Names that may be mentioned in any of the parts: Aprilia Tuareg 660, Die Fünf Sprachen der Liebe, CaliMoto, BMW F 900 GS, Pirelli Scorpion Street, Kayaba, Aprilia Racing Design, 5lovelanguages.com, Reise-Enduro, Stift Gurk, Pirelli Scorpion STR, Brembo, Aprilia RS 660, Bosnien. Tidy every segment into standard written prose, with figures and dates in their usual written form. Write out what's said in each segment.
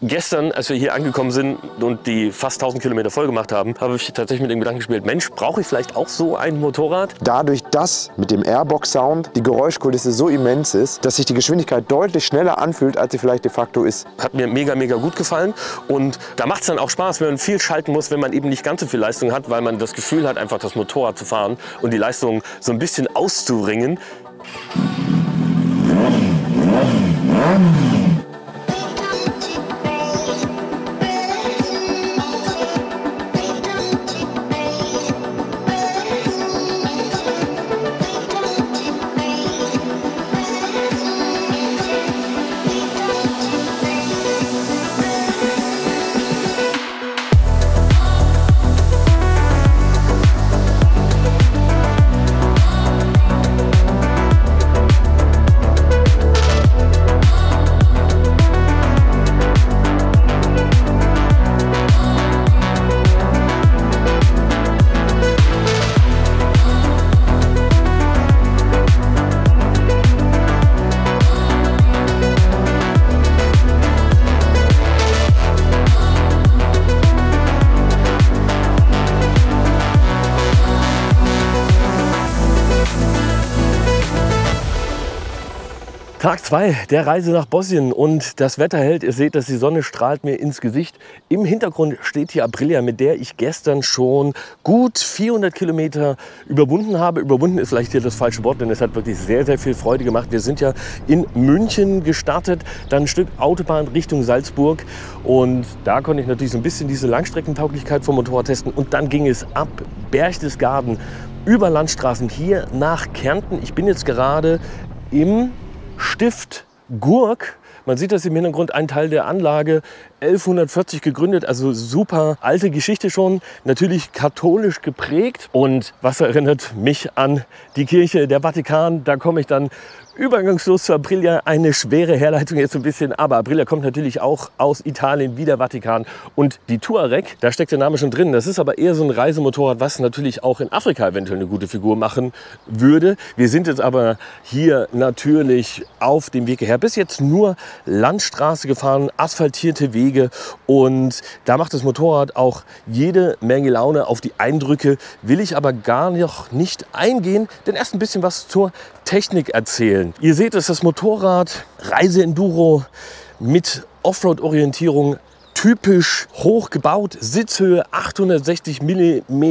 Gestern, als wir hier angekommen sind und die fast 1000 Kilometer voll gemacht haben, habe ich tatsächlich mit dem Gedanken gespielt, Mensch, brauche ich vielleicht auch so ein Motorrad? Dadurch, dass mit dem Airbox-Sound die Geräuschkulisse so immens ist, dass sich die Geschwindigkeit deutlich schneller anfühlt, als sie vielleicht de facto ist. Hat mir mega, mega gut gefallen und da macht es dann auch Spaß, wenn man viel schalten muss, wenn man eben nicht ganz so viel Leistung hat, weil man das Gefühl hat, einfach das Motorrad zu fahren und die Leistung so ein bisschen auszuringen. Tag 2 der Reise nach Bosnien und das Wetter hält. Ihr seht, dass die Sonne strahlt mir ins Gesicht. Im Hintergrund steht hier Aprilia, mit der ich gestern schon gut 400 Kilometer überwunden habe. Überwunden ist vielleicht hier das falsche Wort, denn es hat wirklich sehr, sehr viel Freude gemacht. Wir sind ja in München gestartet, dann ein Stück Autobahn Richtung Salzburg und da konnte ich natürlich so ein bisschen diese Langstreckentauglichkeit vom Motorrad testen und dann ging es ab Berchtesgaden über Landstraßen hier nach Kärnten. Ich bin jetzt gerade im Stift Gurk. Man sieht das im Hintergrund, ein Teil der Anlage, 1140 gegründet, also super alte Geschichte schon, natürlich katholisch geprägt. Und was erinnert mich an die Kirche, der Vatikan, da komme ich dann übergangslos zu Aprilia, eine schwere Herleitung jetzt so ein bisschen, aber Aprilia kommt natürlich auch aus Italien wie der Vatikan und die Tuareg, da steckt der Name schon drin, das ist aber eher so ein Reisemotorrad, was natürlich auch in Afrika eventuell eine gute Figur machen würde. Wir sind jetzt aber hier natürlich auf dem Weg hierher, bis jetzt nur Landstraße gefahren, asphaltierte Wege und da macht das Motorrad auch jede Menge Laune. Auf die Eindrücke will ich aber gar noch nicht eingehen, denn erst ein bisschen was zur Technik erzählen. Ihr seht, dass das Motorrad Reise-Enduro mit Offroad-Orientierung typisch hoch gebaut. Sitzhöhe 860 mm,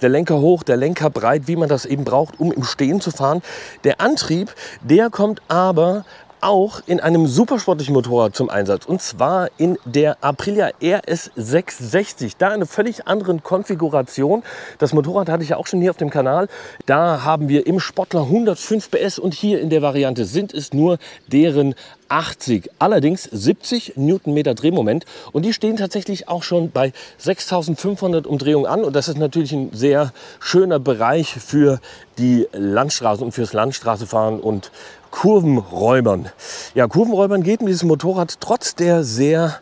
der Lenker hoch, der Lenker breit, wie man das eben braucht, um im Stehen zu fahren. Der Antrieb, der kommt aber auch in einem supersportlichen Motorrad zum Einsatz und zwar in der Aprilia RS 660. Da in einer völlig anderen Konfiguration. Das Motorrad hatte ich ja auch schon hier auf dem Kanal. Da haben wir im Sportler 105 PS und hier in der Variante sind es nur deren 80, allerdings 70 Newtonmeter Drehmoment und die stehen tatsächlich auch schon bei 6500 Umdrehungen an und das ist natürlich ein sehr schöner Bereich für die Landstraße und fürs Landstraßefahren und Kurvenräubern. Ja, Kurvenräubern geht mit diesem Motorrad trotz der sehr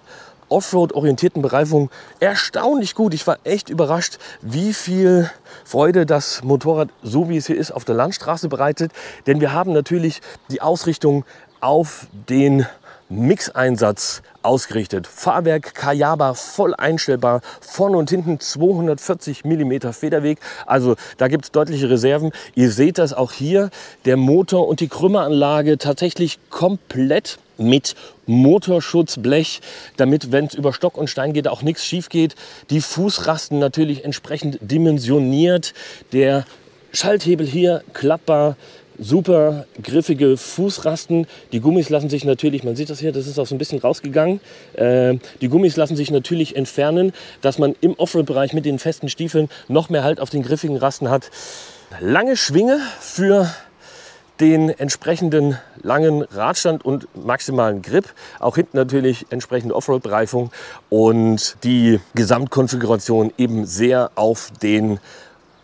Offroad-orientierten Bereifung erstaunlich gut. Ich war echt überrascht, wie viel Freude das Motorrad, so wie es hier ist, auf der Landstraße bereitet, denn wir haben natürlich die Ausrichtung auf den Mixeinsatz ausgerichtet. Fahrwerk Kayaba, voll einstellbar, vorne und hinten 240 mm Federweg, also da gibt es deutliche Reserven. Ihr seht das auch hier, der Motor und die Krümmeranlage tatsächlich komplett mit Motorschutzblech, damit, wenn es über Stock und Stein geht, auch nichts schief geht. Die Fußrasten natürlich entsprechend dimensioniert, der Schalthebel hier klappbar, super griffige Fußrasten. Die Gummis lassen sich natürlich, man sieht das hier, das ist auch so ein bisschen rausgegangen, die Gummis lassen sich natürlich entfernen, dass man im Offroad-Bereich mit den festen Stiefeln noch mehr Halt auf den griffigen Rasten hat. Lange Schwinge für den entsprechenden langen Radstand und maximalen Grip. Auch hinten natürlich entsprechende Offroad-Bereifung und die Gesamtkonfiguration eben sehr auf den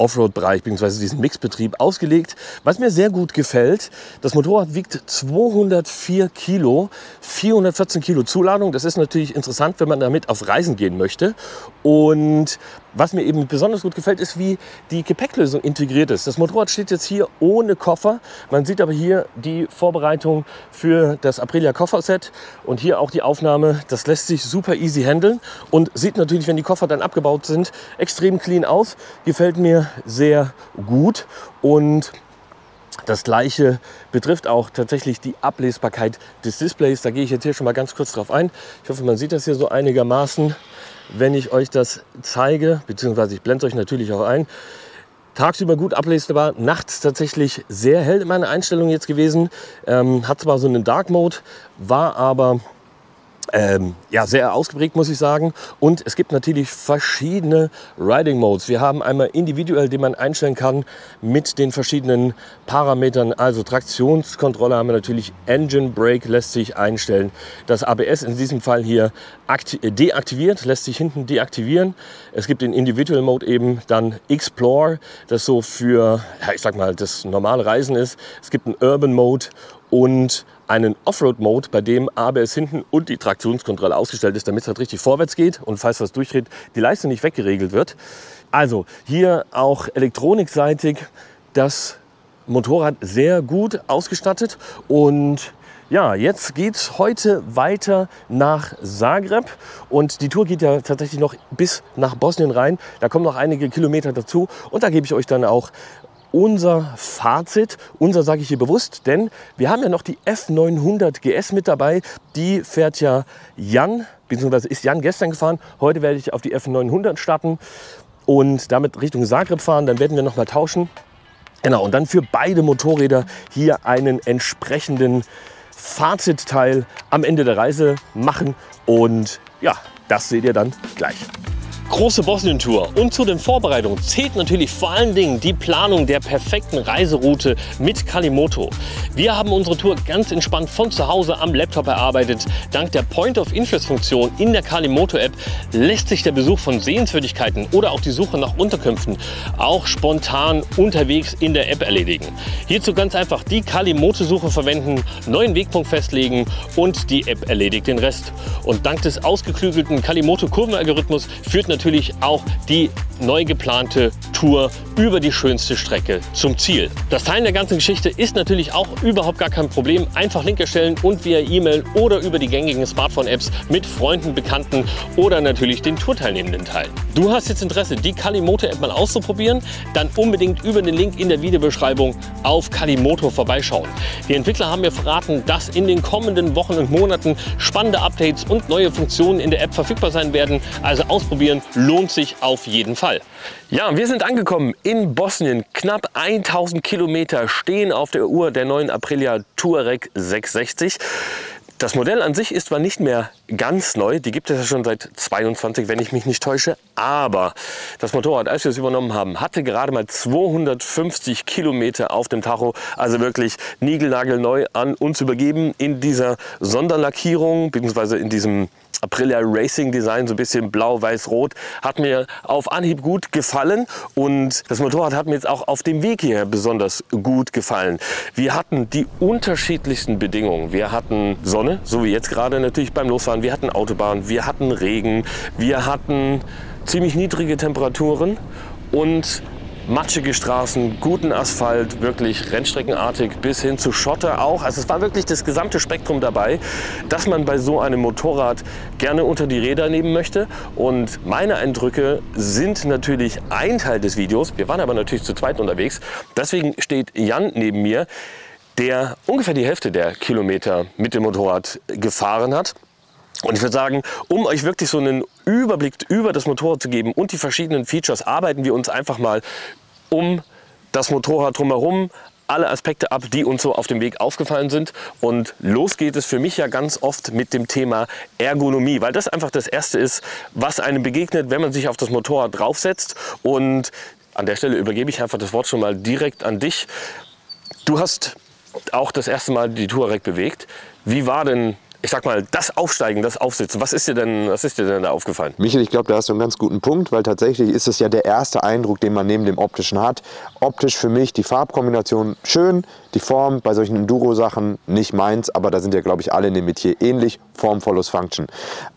Offroad-Bereich bzw. diesen Mixbetrieb ausgelegt, was mir sehr gut gefällt. Das Motorrad wiegt 204 Kilo, 414 Kilo Zuladung. Das ist natürlich interessant, wenn man damit auf Reisen gehen möchte. Und was mir eben besonders gut gefällt, ist, wie die Gepäcklösung integriert ist. Das Motorrad steht jetzt hier ohne Koffer. Man sieht aber hier die Vorbereitung für das Aprilia Kofferset und hier auch die Aufnahme. Das lässt sich super easy handeln und sieht natürlich, wenn die Koffer dann abgebaut sind, extrem clean aus. Gefällt mir sehr gut. Und das Gleiche betrifft auch tatsächlich die Ablesbarkeit des Displays. Da gehe ich jetzt hier schon mal ganz kurz drauf ein. Ich hoffe, man sieht das hier so einigermaßen, wenn ich euch das zeige, beziehungsweise ich blende euch natürlich auch ein. Tagsüber gut ablesbar, nachts tatsächlich sehr hell in meiner Einstellung jetzt gewesen. Hat zwar so einen Dark Mode, war aber ja, sehr ausgeprägt, muss ich sagen. Und es gibt natürlich verschiedene Riding Modes. Wir haben einmal individuell, den man einstellen kann mit den verschiedenen Parametern. Also Traktionskontrolle haben wir natürlich, Engine Brake lässt sich einstellen. Das ABS in diesem Fall hier deaktiviert, lässt sich hinten deaktivieren. Es gibt den Individual Mode eben, dann Explore, das so für, ja, ich sag mal, das normale Reisen ist. Es gibt einen Urban Mode und einen Offroad-Mode, bei dem ABS hinten und die Traktionskontrolle ausgestellt ist, damit es halt richtig vorwärts geht und falls was durchdreht, die Leistung nicht weggeregelt wird. Also hier auch elektronikseitig das Motorrad sehr gut ausgestattet. Und ja, jetzt geht es heute weiter nach Zagreb und die Tour geht ja tatsächlich noch bis nach Bosnien rein. Da kommen noch einige Kilometer dazu und da gebe ich euch dann auch unser Fazit, unser sage ich hier bewusst, denn wir haben ja noch die F 900 GS mit dabei. Die fährt ja Jan, beziehungsweise ist Jan gestern gefahren. Heute werde ich auf die F 900 starten und damit Richtung Zagreb fahren. Dann werden wir nochmal tauschen. Genau, und dann für beide Motorräder hier einen entsprechenden Fazitteil am Ende der Reise machen. Und ja, das seht ihr dann gleich. Große Bosnien-Tour und zu den Vorbereitungen zählt natürlich vor allen Dingen die Planung der perfekten Reiseroute mit CaliMoto. Wir haben unsere Tour ganz entspannt von zu Hause am Laptop erarbeitet. Dank der Point-of-Interest-Funktion in der CaliMoto-App lässt sich der Besuch von Sehenswürdigkeiten oder auch die Suche nach Unterkünften auch spontan unterwegs in der App erledigen. Hierzu ganz einfach die CaliMoto-Suche verwenden, neuen Wegpunkt festlegen und die App erledigt den Rest. Und dank des ausgeklügelten CaliMoto-Kurvenalgorithmus führt natürlich auch die neu geplante Tour über die schönste Strecke zum Ziel. Das Teilen der ganzen Geschichte ist natürlich auch überhaupt gar kein Problem. Einfach Link erstellen und via E-Mail oder über die gängigen Smartphone-Apps mit Freunden, Bekannten oder natürlich den Tourteilnehmenden teilen. Du hast jetzt Interesse, die CaliMoto-App mal auszuprobieren? Dann unbedingt über den Link in der Videobeschreibung auf CaliMoto vorbeischauen. Die Entwickler haben mir verraten, dass in den kommenden Wochen und Monaten spannende Updates und neue Funktionen in der App verfügbar sein werden. Also ausprobieren lohnt sich auf jeden Fall. Ja, wir sind angekommen in Bosnien. Knapp 1000 Kilometer stehen auf der Uhr der neuen Aprilia Tuareg 660. Das Modell an sich ist zwar nicht mehr ganz neu, die gibt es ja schon seit 22, wenn ich mich nicht täusche, aber das Motorrad, als wir es übernommen haben, hatte gerade mal 250 Kilometer auf dem Tacho, also wirklich niegelnagelneu an uns übergeben in dieser Sonderlackierung, beziehungsweise in diesem Aprilia Racing Design, so ein bisschen blau, weiß, rot, hat mir auf Anhieb gut gefallen und das Motorrad hat mir jetzt auch auf dem Weg hierher besonders gut gefallen. Wir hatten die unterschiedlichsten Bedingungen. Wir hatten Sonne, so wie jetzt gerade natürlich beim Losfahren, wir hatten Autobahn, wir hatten Regen, wir hatten ziemlich niedrige Temperaturen und matschige Straßen, guten Asphalt, wirklich rennstreckenartig bis hin zu Schotter auch. Also es war wirklich das gesamte Spektrum dabei, dass man bei so einem Motorrad gerne unter die Räder nehmen möchte. Und meine Eindrücke sind natürlich ein Teil des Videos. Wir waren aber natürlich zu zweit unterwegs. Deswegen steht Jan neben mir, der ungefähr die Hälfte der Kilometer mit dem Motorrad gefahren hat. Und ich würde sagen, um euch wirklich so einen Überblick über das Motorrad zu geben und die verschiedenen Features, arbeiten wir uns einfach mal um das Motorrad drumherum alle Aspekte ab, die uns so auf dem Weg aufgefallen sind. Und los geht es für mich ja ganz oft mit dem Thema Ergonomie, weil das einfach das Erste ist, was einem begegnet, wenn man sich auf das Motorrad draufsetzt. Und an der Stelle übergebe ich einfach das Wort schon mal direkt an dich. Du hast auch das erste Mal die Touareg bewegt. Wie war denn ich sag mal, das Aufsteigen, das Aufsitzen, was ist dir denn da aufgefallen? Michael, ich glaube, da hast du einen ganz guten Punkt, weil tatsächlich ist es ja der erste Eindruck, den man neben dem Optischen hat. Optisch für mich die Farbkombination schön, die Form bei solchen Enduro-Sachen nicht meins, aber da sind ja, glaube ich, alle in dem Metier ähnlich, Form follows Function.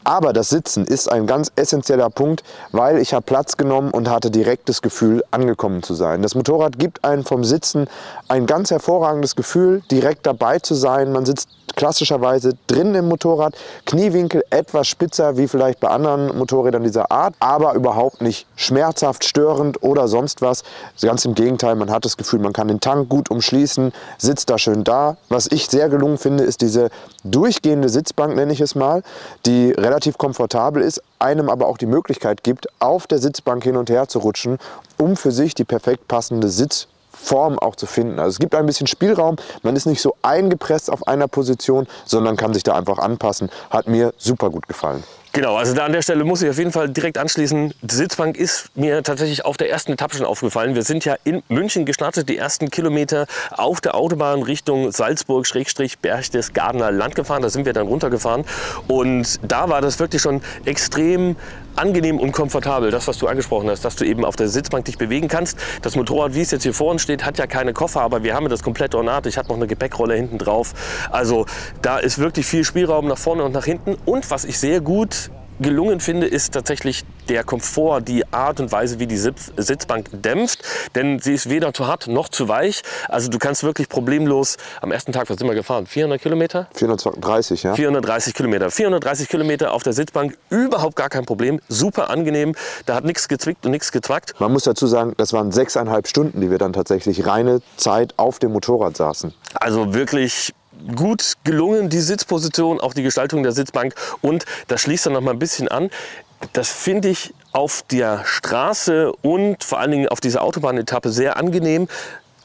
Aber das Sitzen ist ein ganz essentieller Punkt, weil ich habe Platz genommen und hatte direkt das Gefühl, angekommen zu sein. Das Motorrad gibt einem vom Sitzen ein ganz hervorragendes Gefühl, direkt dabei zu sein. Man sitzt klassischerweise drin im Motorrad, Kniewinkel etwas spitzer wie vielleicht bei anderen Motorrädern dieser Art, aber überhaupt nicht schmerzhaft, störend oder sonst was. Ganz im Gegenteil, man hat das Gefühl, man kann den Tank gut umschließen, sitzt da schön da. Was ich sehr gelungen finde, ist diese durchgehende Sitzbank, nenne ich es mal, die relativ komfortabel ist, einem aber auch die Möglichkeit gibt, auf der Sitzbank hin und her zu rutschen, um für sich die perfekt passende Sitzform auch zu finden. Also es gibt ein bisschen Spielraum, man ist nicht so eingepresst auf einer Position, sondern kann sich da einfach anpassen. Hat mir super gut gefallen. Genau, also da an der Stelle muss ich auf jeden Fall direkt anschließen. Die Sitzbank ist mir tatsächlich auf der ersten Etappe schon aufgefallen. Wir sind ja in München gestartet, die ersten Kilometer auf der Autobahn Richtung Salzburg-Berchtesgadener Land gefahren. Da sind wir dann runtergefahren und da war das wirklich schon extrem angenehm und komfortabel. Das, was du angesprochen hast, dass du eben auf der Sitzbank dich bewegen kannst. Das Motorrad, wie es jetzt hier vor uns steht, hat ja keine Koffer, aber wir haben ja das komplette Ornat. Ich habe noch eine Gepäckrolle hinten drauf. Also da ist wirklich viel Spielraum nach vorne und nach hinten. Und was ich sehr gut gelungen finde, ist tatsächlich der Komfort, die Art und Weise, wie die Sitzbank dämpft, denn sie ist weder zu hart noch zu weich. Also du kannst wirklich problemlos, am ersten Tag, was sind wir gefahren, 400 Kilometer? 430, ja. 430 Kilometer. 430 Kilometer auf der Sitzbank, überhaupt gar kein Problem, super angenehm, da hat nichts gezwickt und nichts gezwackt. Man muss dazu sagen, das waren 6,5 Stunden, die wir dann tatsächlich reine Zeit auf dem Motorrad saßen. Also wirklich gut gelungen, die Sitzposition, auch die Gestaltung der Sitzbank, und das schließt dann noch mal ein bisschen an. Das finde ich auf der Straße und vor allen Dingen auf dieser Autobahnetappe sehr angenehm.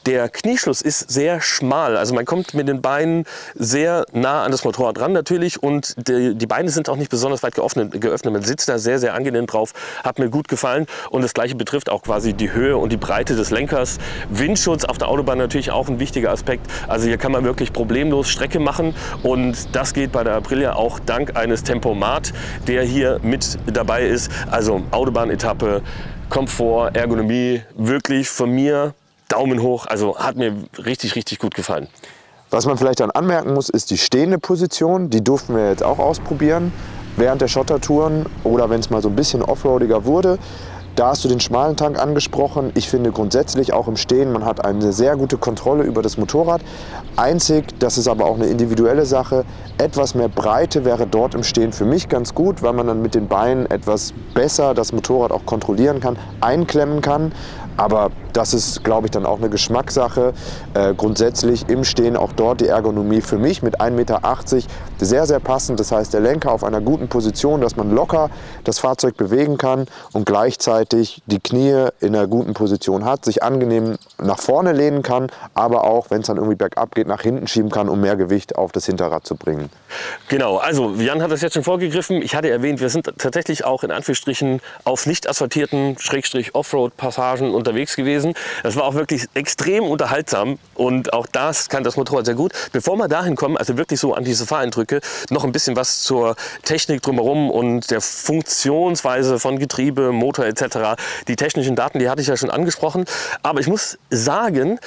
Der Knieschluss ist sehr schmal, also man kommt mit den Beinen sehr nah an das Motorrad ran natürlich, und die Beine sind auch nicht besonders weit geöffnet. Man sitzt da sehr, sehr angenehm drauf, hat mir gut gefallen, und das gleiche betrifft auch quasi die Höhe und die Breite des Lenkers. Windschutz auf der Autobahn natürlich auch ein wichtiger Aspekt, also hier kann man wirklich problemlos Strecke machen, und das geht bei der Aprilia auch dank eines Tempomat, der hier mit dabei ist. Also Autobahnetappe, Komfort, Ergonomie, wirklich von mir Daumen hoch, also hat mir richtig, richtig gut gefallen. Was man vielleicht dann anmerken muss, ist die stehende Position. Die durften wir jetzt auch ausprobieren während der Schottertouren oder wenn es mal so ein bisschen offroadiger wurde. Da hast du den schmalen Tank angesprochen. Ich finde grundsätzlich auch im Stehen, man hat eine sehr gute Kontrolle über das Motorrad. Einzig, das ist aber auch eine individuelle Sache, etwas mehr Breite wäre dort im Stehen für mich ganz gut, weil man dann mit den Beinen etwas besser das Motorrad auch kontrollieren kann, einklemmen kann. Aber das ist, glaube ich, dann auch eine Geschmackssache. Grundsätzlich im Stehen auch dort die Ergonomie für mich mit 1,80 Meter sehr, sehr passend. Das heißt, der Lenker auf einer guten Position, dass man locker das Fahrzeug bewegen kann und gleichzeitig die Knie in einer guten Position hat, sich angenehm nach vorne lehnen kann, aber auch, wenn es dann irgendwie bergab geht, nach hinten schieben kann, um mehr Gewicht auf das Hinterrad zu bringen. Genau, also Jan hat das jetzt schon vorgegriffen. Ich hatte erwähnt, wir sind tatsächlich auch in Anführungsstrichen auf nicht asphaltierten Offroad-Passagen unterwegs gewesen. Das war auch wirklich extrem unterhaltsam, und auch das kann das Motorrad sehr gut. Bevor wir dahin kommen, also wirklich so an diese Fahreindrücke, noch ein bisschen was zur Technik drumherum und der Funktionsweise von Getriebe, Motor etc. Die technischen Daten, die hatte ich ja schon angesprochen, aber ich muss sagen,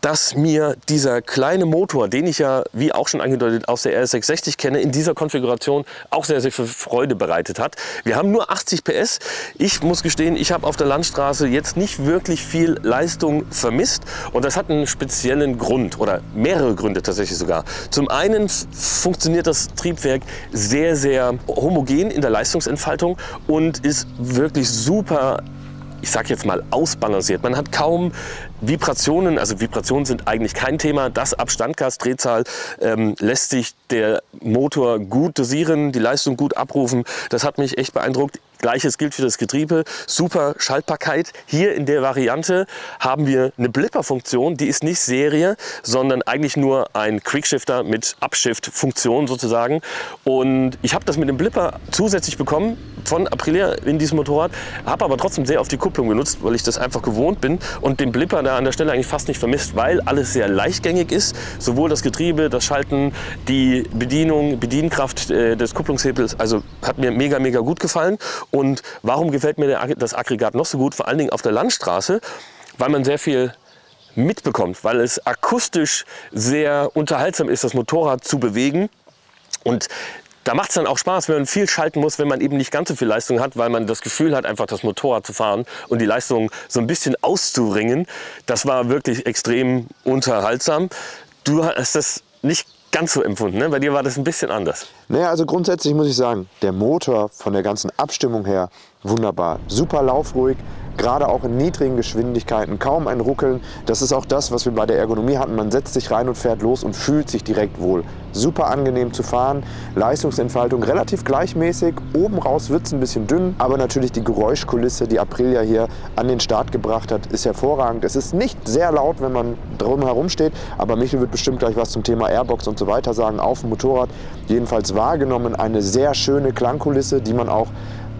dass mir dieser kleine Motor, den ich ja, wie auch schon angedeutet, aus der RS 660 kenne, in dieser Konfiguration auch sehr, sehr viel Freude bereitet hat. Wir haben nur 80 PS. Ich muss gestehen, ich habe auf der Landstraße jetzt nicht wirklich viel Leistung vermisst, und das hat einen speziellen Grund oder mehrere Gründe tatsächlich sogar. Zum einen funktioniert das Triebwerk sehr, sehr homogen in der Leistungsentfaltung und ist wirklich super, ich sag jetzt mal, ausbalanciert. Man hat kaum Vibrationen, also Vibrationen sind eigentlich kein Thema. Das ab Standgas, Drehzahl lässt sich der Motor gut dosieren, die Leistung gut abrufen. Das hat mich echt beeindruckt. Gleiches gilt für das Getriebe. Super Schaltbarkeit. Hier in der Variante haben wir eine Blipper-Funktion, die ist nicht Serie, sondern eigentlich nur ein Quickshifter mit Upshift-Funktion sozusagen. Und ich habe das mit dem Blipper zusätzlich bekommen von Aprilia in diesem Motorrad, habe aber trotzdem sehr auf die Kupplung genutzt, weil ich das einfach gewohnt bin, und den Blipper da an der Stelle eigentlich fast nicht vermisst, weil alles sehr leichtgängig ist. Sowohl das Getriebe, das Schalten, die Bedienung, Bedienkraft des Kupplungshebels, also hat mir mega, mega gut gefallen. Und warum gefällt mir das Aggregat noch so gut? Vor allen Dingen auf der Landstraße, weil man sehr viel mitbekommt, weil es akustisch sehr unterhaltsam ist, das Motorrad zu bewegen. Und da macht es dann auch Spaß, wenn man viel schalten muss, wenn man eben nicht ganz so viel Leistung hat, weil man das Gefühl hat, einfach das Motorrad zu fahren und die Leistung so ein bisschen auszuringen. Das war wirklich extrem unterhaltsam. Du hast das nicht ganz so empfunden, ne? Bei dir war das ein bisschen anders. Naja, also grundsätzlich muss ich sagen, der Motor von der ganzen Abstimmung her wunderbar. Super laufruhig, gerade auch in niedrigen Geschwindigkeiten, kaum ein Ruckeln. Das ist auch das, was wir bei der Ergonomie hatten. Man setzt sich rein und fährt los und fühlt sich direkt wohl. Super angenehm zu fahren, Leistungsentfaltung relativ gleichmäßig, oben raus wird es ein bisschen dünn, aber natürlich die Geräuschkulisse, die Aprilia hier an den Start gebracht hat, ist hervorragend. Es ist nicht sehr laut, wenn man drumherum steht, aber Michel wird bestimmt gleich was zum Thema Airbox und so weiter sagen, auf dem Motorrad jedenfalls wahrgenommen. Eine sehr schöne Klangkulisse, die man auch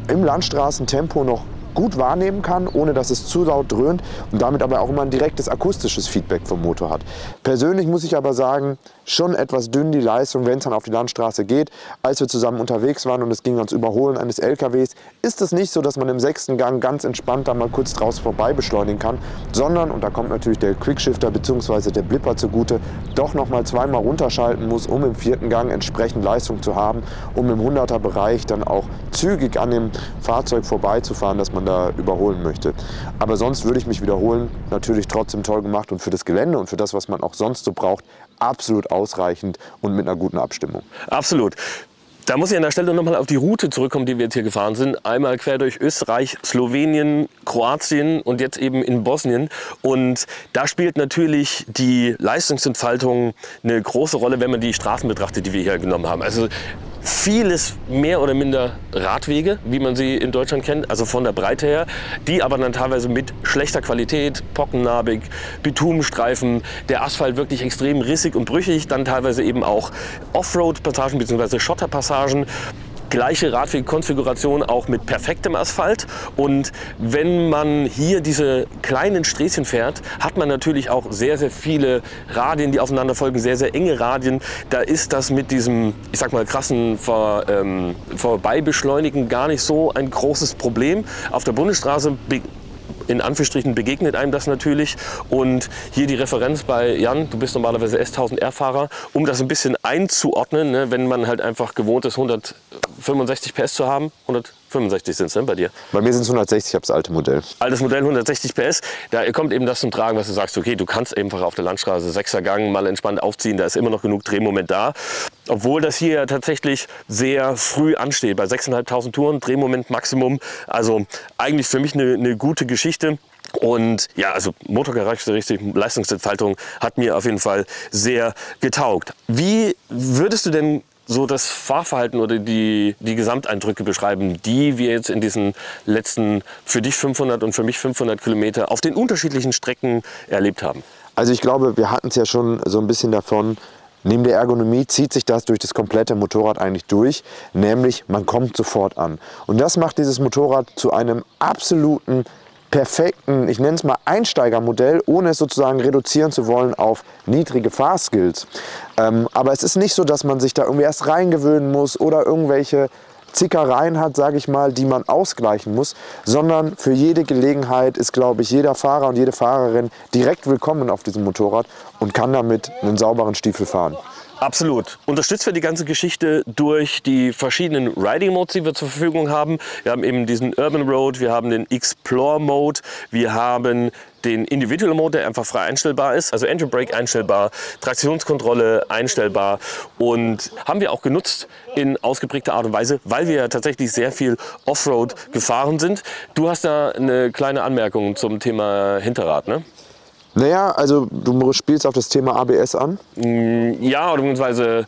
im Landstraßentempo noch gut wahrnehmen kann, ohne dass es zu laut dröhnt und damit aber auch immer ein direktes akustisches Feedback vom Motor hat. Persönlich muss ich aber sagen, schon etwas dünn die Leistung, wenn es dann auf die Landstraße geht. Als wir zusammen unterwegs waren und es ging ans Überholen eines LKWs, ist es nicht so, dass man im 6. Gang ganz entspannt da mal kurz draus vorbei beschleunigen kann, sondern, und da kommt natürlich der Quickshifter bzw. der Blipper zugute, doch nochmal zweimal runterschalten muss, um im 4. Gang entsprechend Leistung zu haben, um im 100er-Bereich dann auch zügig an dem Fahrzeug vorbeizufahren, dass man da überholen möchte. Aber sonst würde ich mich wiederholen, natürlich trotzdem toll gemacht und für das Gelände und für das, was man auch sonst so braucht, absolut ausreichend und mit einer guten Abstimmung. Absolut. Da muss ich an der Stelle nochmal auf die Route zurückkommen, die wir jetzt hier gefahren sind. Einmal quer durch Österreich, Slowenien, Kroatien und jetzt eben in Bosnien. Und da spielt natürlich die Leistungsentfaltung eine große Rolle, wenn man die Straßen betrachtet, die wir hier genommen haben. Also vieles mehr oder minder Radwege, wie man sie in Deutschland kennt, also von der Breite her, die aber dann teilweise mit schlechter Qualität, pockennarbig, Bitumenstreifen, der Asphalt wirklich extrem rissig und brüchig, dann teilweise eben auch Offroad-Passagen bzw. Schotterpassagen, gleiche Radwegkonfiguration auch mit perfektem Asphalt. Und wenn man hier diese kleinen Sträßchen fährt, hat man natürlich auch sehr, sehr viele Radien, die aufeinander folgen, sehr, sehr enge Radien. Da ist das mit diesem, ich sag mal, krassen Vorbeibeschleunigen gar nicht so ein großes Problem. Auf der Bundesstraße, in Anführungsstrichen, begegnet einem das natürlich. Und hier die Referenz bei Jan, du bist normalerweise S1000R-Fahrer, um das ein bisschen einzuordnen, ne, wenn man halt einfach gewohnt ist, 165 PS zu haben. 165 sind es denn bei dir? Bei mir sind es 160, ich habe das alte Modell. Altes Modell, 160 PS. Da kommt eben das zum Tragen, was du sagst, okay, du kannst einfach auf der Landstraße 6er Gang mal entspannt aufziehen, da ist immer noch genug Drehmoment da. Obwohl das hier tatsächlich sehr früh ansteht, bei 6.500 Touren, Drehmoment Maximum. Also eigentlich für mich eine gute Geschichte. Und ja, also Motorcharakteristik, Leistungsentfaltung hat mir auf jeden Fall sehr getaugt. Wie würdest du denn so das Fahrverhalten oder die Gesamteindrücke beschreiben, die wir jetzt in diesen letzten für dich 500 und für mich 500 Kilometer auf den unterschiedlichen Strecken erlebt haben? Also ich glaube, wir hatten es ja schon so ein bisschen davon. Neben der Ergonomie zieht sich das durch das komplette Motorrad eigentlich durch, nämlich man kommt sofort an. Und das macht dieses Motorrad zu einem absoluten perfekten, ich nenne es mal Einsteigermodell, ohne es sozusagen reduzieren zu wollen auf niedrige Fahrskills. Aber es ist nicht so, dass man sich da irgendwie erst reingewöhnen muss oder irgendwelche Zickereien hat, sage ich mal, die man ausgleichen muss, sondern für jede Gelegenheit ist, glaube ich, jeder Fahrer und jede Fahrerin direkt willkommen auf diesem Motorrad und kann damit einen sauberen Stiefel fahren. Absolut. Unterstützt wir die ganze Geschichte durch die verschiedenen Riding Modes, die wir zur Verfügung haben. Wir haben eben diesen Urban Road, wir haben den Explore Mode, wir haben den Individual Mode, der einfach frei einstellbar ist. Also Engine Brake einstellbar, Traktionskontrolle einstellbar, und haben wir auch genutzt in ausgeprägter Art und Weise, weil wir tatsächlich sehr viel Offroad gefahren sind. Du hast da eine kleine Anmerkung zum Thema Hinterrad, ne? Naja, also du spielst auf das Thema ABS an? Ja, oder beziehungsweise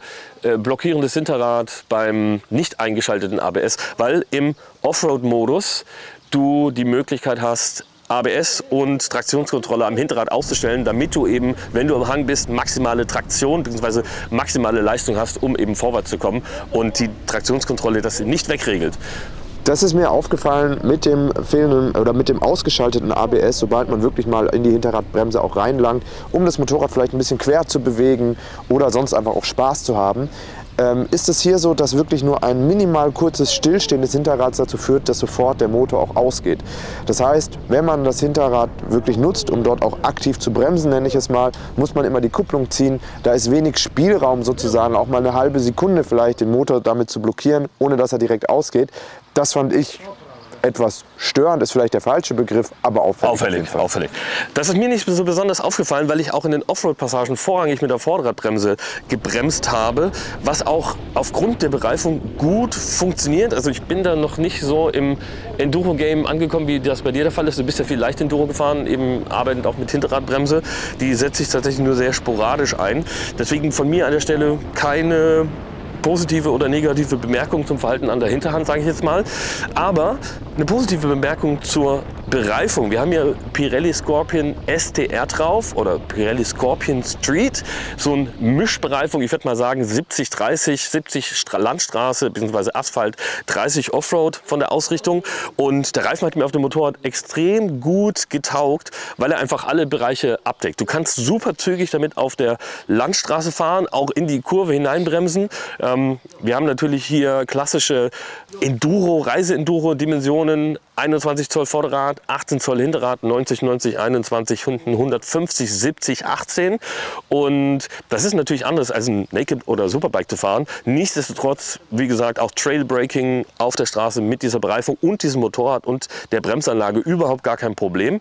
blockierendes Hinterrad beim nicht eingeschalteten ABS, weil im Offroad-Modus du die Möglichkeit hast, ABS und Traktionskontrolle am Hinterrad auszustellen, damit du eben, wenn du am Hang bist, maximale Traktion bzw. maximale Leistung hast, um eben vorwärts zu kommen und die Traktionskontrolle das nicht wegregelt. Das ist mir aufgefallen mit dem fehlenden oder mit dem ausgeschalteten ABS, sobald man wirklich mal in die Hinterradbremse auch reinlangt, um das Motorrad vielleicht ein bisschen quer zu bewegen oder sonst einfach auch Spaß zu haben. Ist es hier so, dass wirklich nur ein minimal kurzes Stillstehen des Hinterrads dazu führt, dass sofort der Motor auch ausgeht. Das heißt, wenn man das Hinterrad wirklich nutzt, um dort auch aktiv zu bremsen, nenne ich es mal, muss man immer die Kupplung ziehen. Da ist wenig Spielraum sozusagen, auch mal eine halbe Sekunde vielleicht den Motor damit zu blockieren, ohne dass er direkt ausgeht. Das fand ich etwas störend, ist vielleicht der falsche Begriff, aber auffällig. Auffällig. Das ist mir nicht so besonders aufgefallen, weil ich auch in den Offroad-Passagen vorrangig mit der Vorderradbremse gebremst habe, was auch aufgrund der Bereifung gut funktioniert. Also ich bin da noch nicht so im Enduro-Game angekommen, wie das bei dir der Fall ist. Du bist ja viel leicht Enduro gefahren, eben arbeitend auch mit Hinterradbremse. Die setze ich tatsächlich nur sehr sporadisch ein. Deswegen von mir an der Stelle keine positive oder negative Bemerkung zum Verhalten an der Hinterhand, sage ich jetzt mal. Aber eine positive Bemerkung zur Bereifung. Wir haben hier Pirelli Scorpion STR drauf oder Pirelli Scorpion Street. So eine Mischbereifung, ich würde mal sagen 70-30, 70 Landstraße bzw. Asphalt, 30 Offroad von der Ausrichtung. Und der Reifen hat mir auf dem Motorrad extrem gut getaugt, weil er einfach alle Bereiche abdeckt. Du kannst super zügig damit auf der Landstraße fahren, auch in die Kurve hineinbremsen. Wir haben natürlich hier klassische Enduro, Reise-Enduro-Dimensionen, 21 Zoll Vorderrad, 18 Zoll Hinterrad, 90, 90, 21, 150, 70, 18. Und das ist natürlich anders als ein Naked oder Superbike zu fahren. Nichtsdestotrotz, wie gesagt, auch Trailbraking auf der Straße mit dieser Bereifung und diesem Motorrad und der Bremsanlage überhaupt gar kein Problem.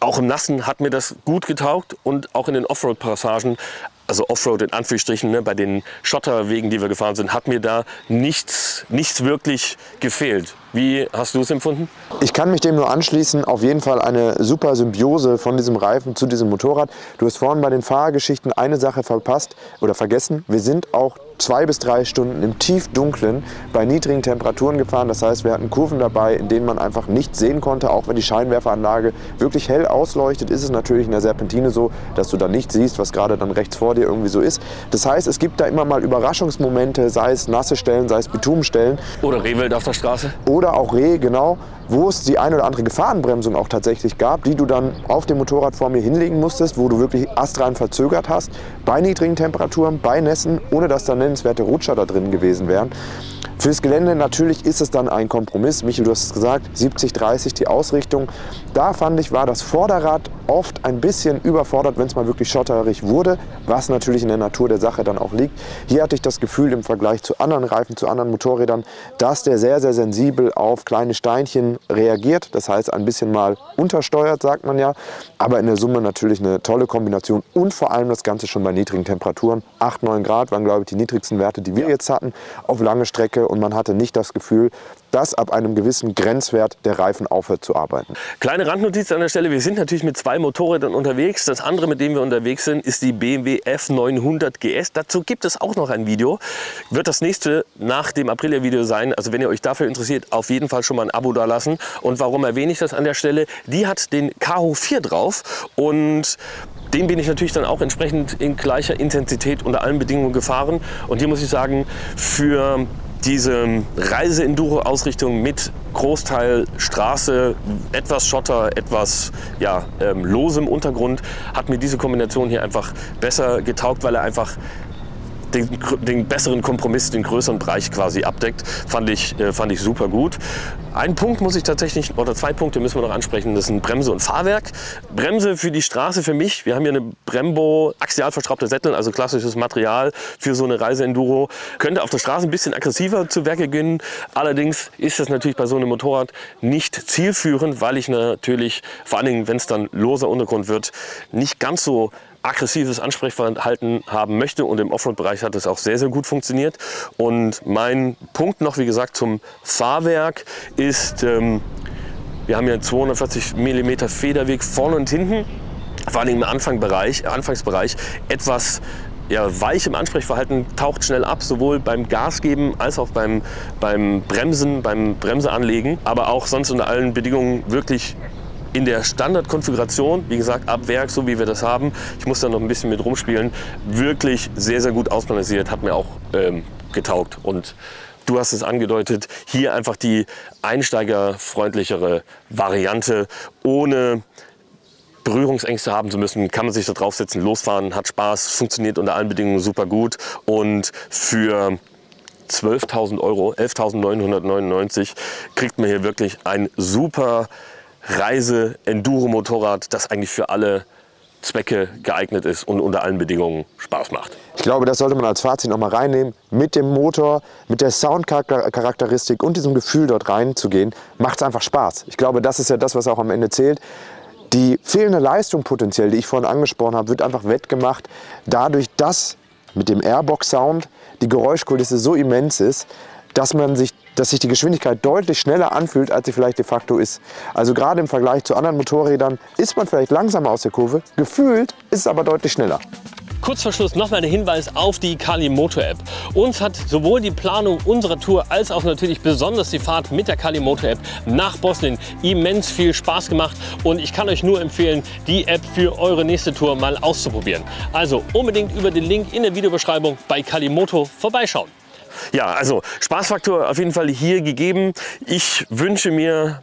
Auch im Nassen hat mir das gut getaugt und auch in den Offroad-Passagen, also Offroad in Anführungsstrichen, ne, bei den Schotterwegen, die wir gefahren sind, hat mir da nichts wirklich gefehlt. Wie hast du es empfunden? Ich kann mich dem nur anschließen. Auf jeden Fall eine super Symbiose von diesem Reifen zu diesem Motorrad. Du hast vorhin bei den Fahrergeschichten eine Sache verpasst oder vergessen. Wir sind auch 2 bis 3 Stunden im Tiefdunklen bei niedrigen Temperaturen gefahren. Das heißt, wir hatten Kurven dabei, in denen man einfach nichts sehen konnte. Auch wenn die Scheinwerferanlage wirklich hell ausleuchtet, ist es natürlich in der Serpentine so, dass du dann nicht siehst, was gerade dann rechts vor dir irgendwie so ist. Das heißt, es gibt da immer mal Überraschungsmomente, sei es nasse Stellen, sei es Bitumenstellen. Oder Rehwild auf der Straße. Oder auch Reh, genau, wo es die ein oder andere Gefahrenbremsung auch tatsächlich gab, die du dann auf dem Motorrad vor mir hinlegen musstest, wo du wirklich astrein verzögert hast, bei niedrigen Temperaturen, bei Nässen, ohne dass da nennenswerte Rutscher da drin gewesen wären. Fürs Gelände natürlich ist es dann ein Kompromiss. Michael, du hast es gesagt, 70-30 die Ausrichtung. Da fand ich, war das Vorderrad oft ein bisschen überfordert, wenn es mal wirklich schotterig wurde, was natürlich in der Natur der Sache dann auch liegt. Hier hatte ich das Gefühl im Vergleich zu anderen Reifen, zu anderen Motorrädern, dass der sehr, sehr sensibel auf kleine Steinchen reagiert. Das heißt, ein bisschen mal untersteuert, sagt man ja. Aber in der Summe natürlich eine tolle Kombination und vor allem das Ganze schon bei niedrigen Temperaturen. 8, 9 Grad waren, glaube ich, die niedrigsten Werte, die wir jetzt hatten, auf lange Strecke. Und man hatte nicht das Gefühl, dass ab einem gewissen Grenzwert der Reifen aufhört zu arbeiten. Kleine Randnotiz an der Stelle, wir sind natürlich mit 2 Motorrädern unterwegs. Das andere, mit dem wir unterwegs sind, ist die BMW F 900 GS. Dazu gibt es auch noch ein Video. Wird das nächste nach dem Aprilia-Video sein. Also wenn ihr euch dafür interessiert, auf jeden Fall schon mal ein Abo da lassen. Und warum erwähne ich das an der Stelle? Die hat den Karo 4 drauf und den bin ich natürlich dann auch entsprechend in gleicher Intensität unter allen Bedingungen gefahren. Und hier muss ich sagen, für diese Reise-Enduro-Ausrichtung mit Großteil Straße, etwas Schotter, etwas ja, losem Untergrund, hat mir diese Kombination hier einfach besser getaugt, weil er einfach den besseren Kompromiss, den größeren Bereich quasi abdeckt, fand ich super gut. Ein Punkt muss ich tatsächlich, oder 2 Punkte müssen wir noch ansprechen, das sind Bremse und Fahrwerk. Bremse für die Straße für mich, wir haben hier eine Brembo, axial verschraubter Sättel, also klassisches Material für so eine Reise-Enduro. Könnte auf der Straße ein bisschen aggressiver zu Werke gehen, allerdings ist das natürlich bei so einem Motorrad nicht zielführend, weil ich natürlich, vor allen Dingen wenn es dann loser Untergrund wird, nicht ganz so aggressives Ansprechverhalten haben möchte, und im Offroad-Bereich hat es auch sehr, sehr gut funktioniert. Und mein Punkt noch, wie gesagt, zum Fahrwerk ist, wir haben ja 240 mm Federweg vorne und hinten, vor allem im Anfangsbereich etwas weich im Ansprechverhalten, taucht schnell ab, sowohl beim Gasgeben als auch beim Bremsen, beim Bremseanlegen, aber auch sonst unter allen Bedingungen wirklich in der Standardkonfiguration, wie gesagt, ab Werk, so wie wir das haben, ich muss da noch ein bisschen mit rumspielen, wirklich sehr, sehr gut ausbalanciert, hat mir auch getaugt. Und du hast es angedeutet, hier einfach die einsteigerfreundlichere Variante, ohne Berührungsängste haben zu müssen, kann man sich da draufsetzen, losfahren, hat Spaß, funktioniert unter allen Bedingungen super gut und für 12.000 Euro, 11.999, kriegt man hier wirklich ein super Reise-Enduro-Motorrad, das eigentlich für alle Zwecke geeignet ist und unter allen Bedingungen Spaß macht. Ich glaube, das sollte man als Fazit noch mal reinnehmen. Mit dem Motor, mit der Soundcharakteristik und diesem Gefühl dort reinzugehen, macht es einfach Spaß. Ich glaube, das ist ja das, was auch am Ende zählt. Die fehlende Leistung potenziell, die ich vorhin angesprochen habe, wird einfach wettgemacht dadurch, dass mit dem Airbox-Sound die Geräuschkulisse so immens ist, dass sich die Geschwindigkeit deutlich schneller anfühlt, als sie vielleicht de facto ist. Also gerade im Vergleich zu anderen Motorrädern ist man vielleicht langsamer aus der Kurve, gefühlt ist es aber deutlich schneller. Kurz vor Schluss nochmal der Hinweis auf die CaliMoto App. Uns hat sowohl die Planung unserer Tour als auch natürlich besonders die Fahrt mit der CaliMoto App nach Bosnien immens viel Spaß gemacht und ich kann euch nur empfehlen, die App für eure nächste Tour mal auszuprobieren. Also unbedingt über den Link in der Videobeschreibung bei CaliMoto vorbeischauen. Ja, also Spaßfaktor auf jeden Fall hier gegeben. Ich wünsche mir...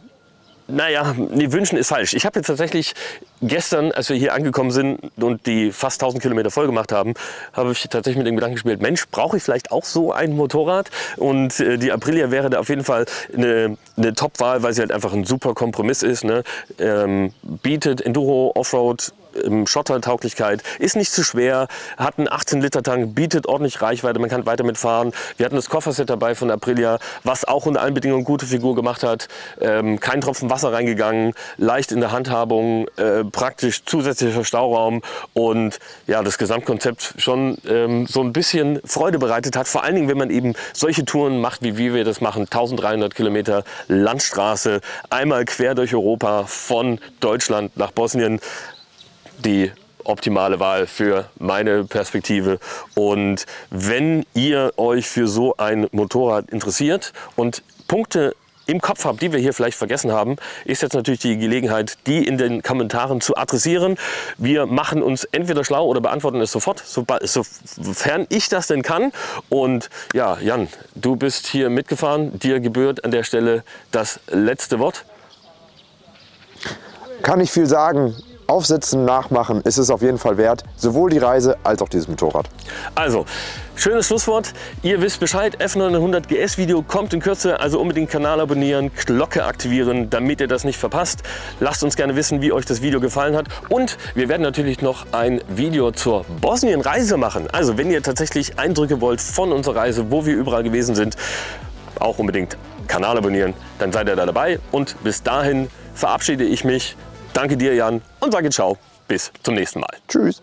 Naja, nee, wünschen ist falsch. Ich habe jetzt tatsächlich gestern, als wir hier angekommen sind und die fast 1000 Kilometer voll gemacht haben, habe ich tatsächlich mit dem Gedanken gespielt, Mensch, brauche ich vielleicht auch so ein Motorrad? Und die Aprilia wäre da auf jeden Fall eine Top-Wahl, weil sie halt einfach ein super Kompromiss ist, ne? Bietet Enduro, Offroad, Schottertauglichkeit, ist nicht zu schwer, hat einen 18-Liter-Tank, bietet ordentlich Reichweite, man kann weiter mitfahren. Wir hatten das Kofferset dabei von Aprilia, was auch unter allen Bedingungen gute Figur gemacht hat. Kein Tropfen Wasser reingegangen, leicht in der Handhabung, praktisch zusätzlicher Stauraum und ja, das Gesamtkonzept schon so ein bisschen Freude bereitet hat. Vor allen Dingen, wenn man eben solche Touren macht, wie wir das machen, 1300 Kilometer Landstraße, einmal quer durch Europa von Deutschland nach Bosnien. Die optimale Wahl für meine Perspektive. Und wenn ihr euch für so ein Motorrad interessiert und Punkte im Kopf habt, die wir hier vielleicht vergessen haben, ist jetzt natürlich die Gelegenheit, die in den Kommentaren zu adressieren. Wir machen uns entweder schlau oder beantworten es sofort, sofern ich das denn kann. Und ja, Jan, du bist hier mitgefahren. Dir gebührt an der Stelle das letzte Wort. Kann ich viel sagen. Aufsitzen, nachmachen, ist es auf jeden Fall wert, sowohl die Reise als auch dieses Motorrad. Also, schönes Schlusswort. Ihr wisst Bescheid, F 900 GS Video kommt in Kürze, also unbedingt Kanal abonnieren, Glocke aktivieren, damit ihr das nicht verpasst. Lasst uns gerne wissen, wie euch das Video gefallen hat und wir werden natürlich noch ein Video zur Bosnien-Reise machen. Also, wenn ihr tatsächlich Eindrücke wollt von unserer Reise, wo wir überall gewesen sind, auch unbedingt Kanal abonnieren, dann seid ihr da dabei und bis dahin verabschiede ich mich. Danke dir, Jan, und sage ciao. Bis zum nächsten Mal. Tschüss.